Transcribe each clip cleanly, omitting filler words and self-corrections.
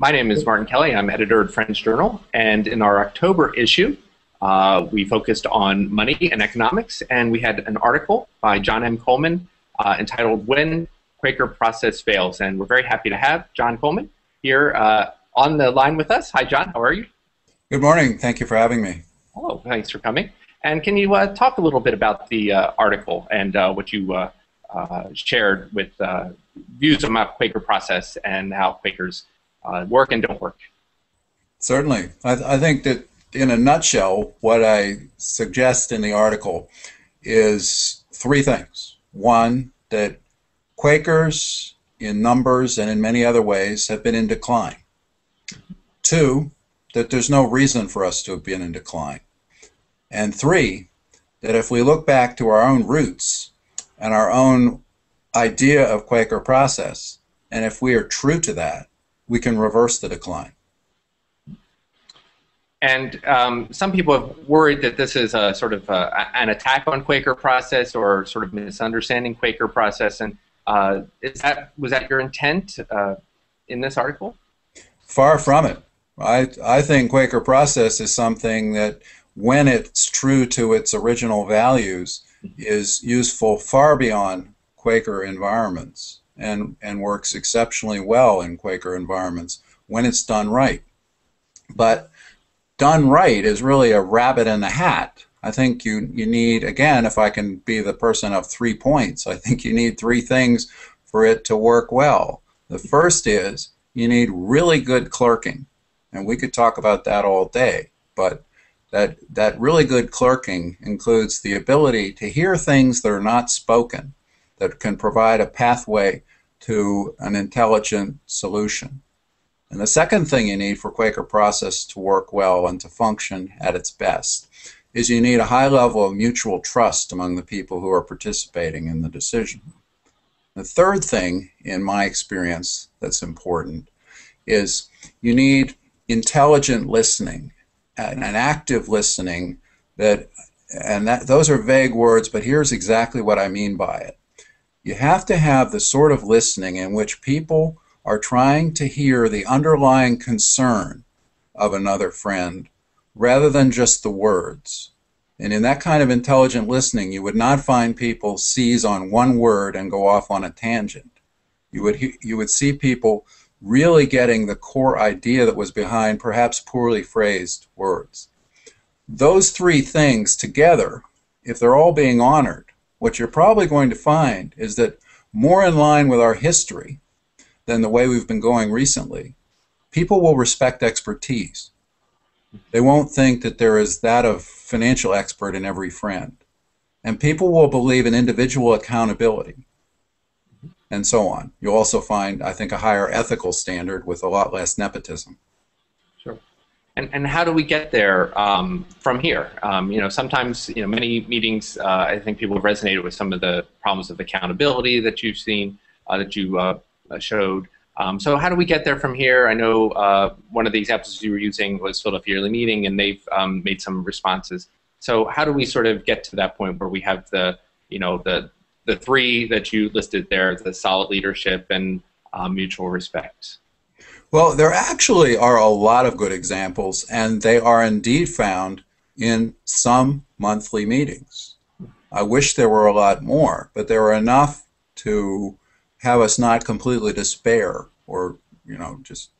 My name is Martin Kelly. I'm editor at Friends Journal, and in our October issue, we focused on money and economics, and we had an article by John M Coleman entitled "When Quaker Process Fails," and we're very happy to have John Coleman here on the line with us. Hi, John. How are you? Good morning. Thank you for having me. Hello. Thanks for coming. And can you talk a little bit about the article and what you shared with views about Quaker process and how Quakers work and don't work? Certainly. I think that in a nutshell, what I suggest in the article is three things. One, that Quakers in numbers and in many other ways have been in decline. Two, that there's no reason for us to have been in decline. And three, that if we look back to our own roots and our own idea of Quaker process, and if we are true to that, we can reverse the decline. And some people have worried that this is a sort of an attack on Quaker process or sort of misunderstanding Quaker process. And was that your intent in this article? Far from it. I think Quaker process is something that, when it's true to its original values, is useful far beyond Quaker environments and works exceptionally well in Quaker environments when it's done right. But done right is really a rabbit in the hat. I think you need, again, if I can be the person of 3 points, I think you need three things for it to work well. The first is you need really good clerking, and we could talk about that all day, but that really good clerking includes the ability to hear things that are not spoken that can provide a pathway to an intelligent solution. And the second thing you need for Quaker process to work well and to function at its best is you need a high level of mutual trust among the people who are participating in the decision. The third thing, in my experience, that's important is you need intelligent listening and an active listening that those are vague words, but here's exactly what I mean by it. You have to have the sort of listening in which people are trying to hear the underlying concern of another friend rather than just the words. And in that kind of intelligent listening, you would not find people seize on one word and go off on a tangent. You would see people really getting the core idea that was behind perhaps poorly phrased words. Those three things together, if they're all being honored, what you're probably going to find is that more in line with our history than the way we've been going recently, people will respect expertise. They won't think that there is that of financial expert in every friend. And people will believe in individual accountability and so on. You'll also find, I think, a higher ethical standard with a lot less nepotism. Sure. And how do we get there from here? Sometimes, many meetings, I think people have resonated with some of the problems of accountability that you've seen, that you showed. So how do we get there from here? I know one of the examples you were using was Philadelphia Yearly Meeting, and they've made some responses. So how do we sort of get to that point where we have the three that you listed there, the solid leadership and mutual respect? Well, there actually are a lot of good examples, and they are indeed found in some monthly meetings. I wish there were a lot more, but there are enough to have us not completely despair or, just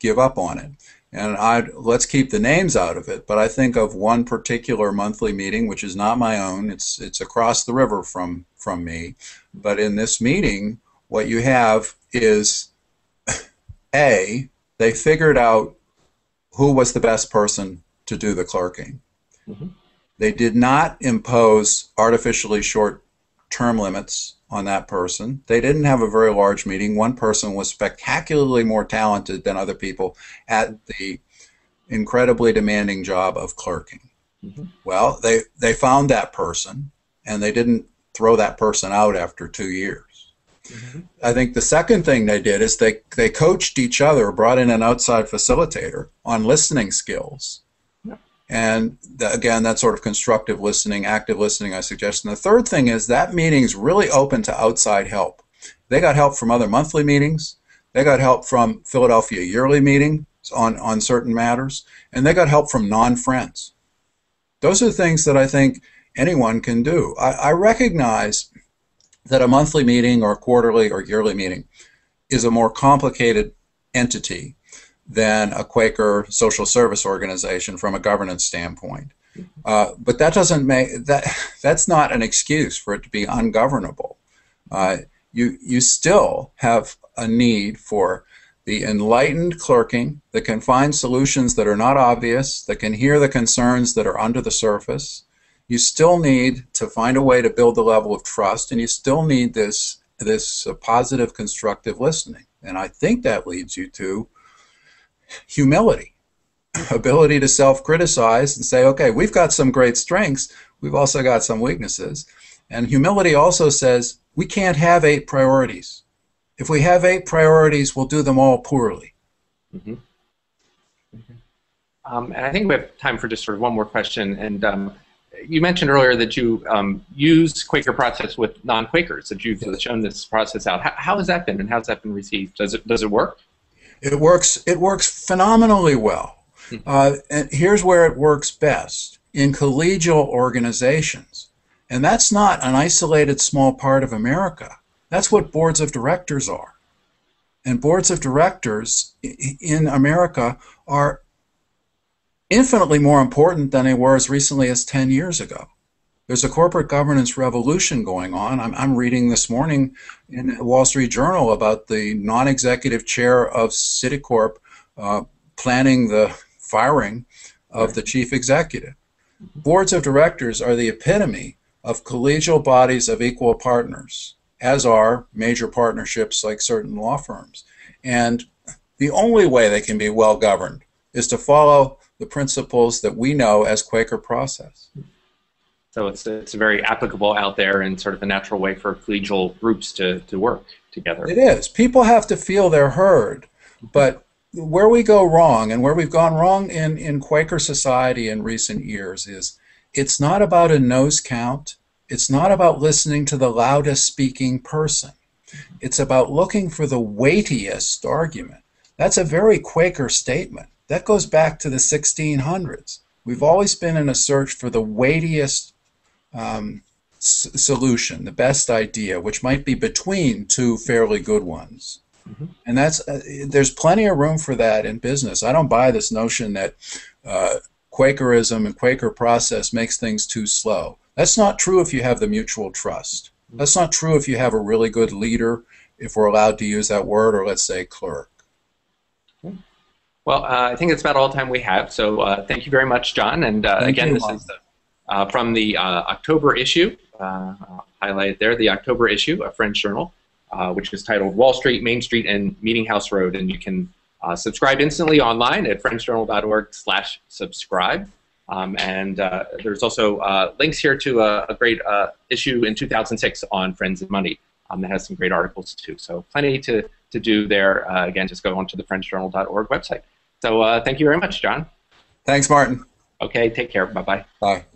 give up on it. And let's keep the names out of it, but I think of one particular monthly meeting, which is not my own. It's across the river from me. But in this meeting, what you have is, A, they figured out who was the best person to do the clerking. Mm-hmm. They did not impose artificially short term limits on that person. They didn't have a very large meeting. One person was spectacularly more talented than other people at the incredibly demanding job of clerking. Mm-hmm. Well, they found that person, and they didn't throw that person out after 2 years. Mm-hmm. I think the second thing they did is they coached each other, brought in an outside facilitator on listening skills. And again, that sort of constructive listening, active listening, I suggest. And the third thing is that meeting's really open to outside help. They got help from other monthly meetings. They got help from Philadelphia Yearly Meeting on certain matters, and they got help from non-friends. Those are things that I think anyone can do. I recognize that a monthly meeting or a quarterly or yearly meeting is a more complicated entity than a Quaker social service organization from a governance standpoint. But that doesn't make that's not an excuse for it to be ungovernable. You still have a need for the enlightened clerking that can find solutions that are not obvious, that can hear the concerns that are under the surface. You still need to find a way to build the level of trust, and you still need this positive, constructive listening. And I think that leads you to humility, ability to self-criticize and say, okay, we've got some great strengths, we've also got some weaknesses. And humility also says we can't have 8 priorities. If we have 8 priorities, we'll do them all poorly. Mm-hmm. Mm-hmm. And I think we have time for just sort of one more question. And you mentioned earlier that you use Quaker process with non-Quakers, that you've shown this process out. How has that been, and how's that been received? Does it work? It works phenomenally well. And here's where it works best, in collegial organizations. And that's not an isolated small part of America. That's what boards of directors are. And boards of directors in America are infinitely more important than they were as recently as 10 years ago. There's a corporate governance revolution going on. I'm reading this morning in Wall Street Journal about the non-executive chair of Citicorp planning the firing of the chief executive. Boards of directors are the epitome of collegial bodies of equal partners, as are major partnerships like certain law firms. And the only way they can be well governed is to follow the principles that we know as Quaker process. So it's very applicable out there, and sort of a natural way for collegial groups to work together. It is. People have to feel they're heard. But where we go wrong, and where we've gone wrong in Quaker society in recent years, is it's not about a nose count. It's not about listening to the loudest speaking person. It's about looking for the weightiest argument. That's a very Quaker statement. That goes back to the 1600s. We've always been in a search for the weightiest solution, the best idea, which might be between two fairly good ones. Mm-hmm. And that's there's plenty of room for that in business. I don't buy this notion that Quakerism and Quaker process makes things too slow. That's not true if you have the mutual trust. That's not true if you have a really good leader, if we're allowed to use that word, or let's say clerk. Okay. Well, I think that's about all the time we have, so thank you very much, John. And again, this is from the October issue, highlighted there, the October issue of Friends Journal, which is titled Wall Street, Main Street, and Meeting House Road. And you can subscribe instantly online at friendsjournal.org/subscribe. And there's also links here to a great issue in 2006 on Friends and Money that has some great articles too. So plenty to do there. Again, just go onto the friendsjournal.org website. So thank you very much, John. Thanks, Martin. Okay, take care. Bye-bye. Bye.